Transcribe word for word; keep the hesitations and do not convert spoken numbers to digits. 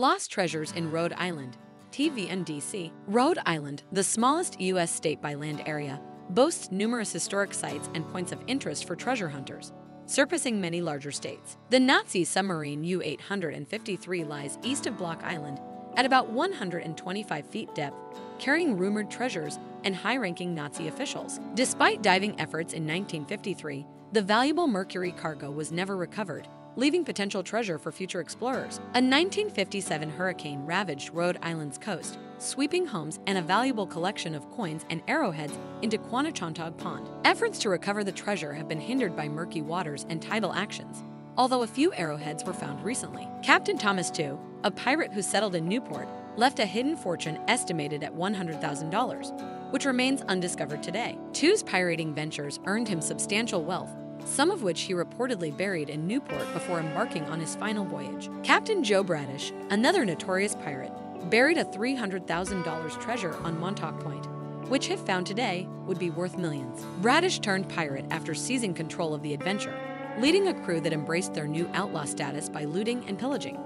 Lost Treasures in Rhode Island, T V N D C. Rhode Island, the smallest U S state by land area, boasts numerous historic sites and points of interest for treasure hunters, surpassing many larger states. The Nazi submarine U eight fifty-three lies east of Block Island at about one hundred twenty-five feet depth, carrying rumored treasures and high-ranking Nazi officials. Despite diving efforts in nineteen fifty-three, the valuable mercury cargo was never recovered, leaving potential treasure for future explorers. A nineteen fifty-seven hurricane ravaged Rhode Island's coast, sweeping homes and a valuable collection of coins and arrowheads into Quonochontaug Pond. Efforts to recover the treasure have been hindered by murky waters and tidal actions, although a few arrowheads were found recently. Captain Thomas Tew, a pirate who settled in Newport, left a hidden fortune estimated at one hundred thousand dollars, which remains undiscovered today. Tew's pirating ventures earned him substantial wealth, some of which he reportedly buried in Newport before embarking on his final voyage. Captain Joe Bradish, another notorious pirate, buried a three hundred thousand dollar treasure on Montauk Point, which if found today would be worth millions. Bradish turned pirate after seizing control of the adventure, leading a crew that embraced their new outlaw status by looting and pillaging.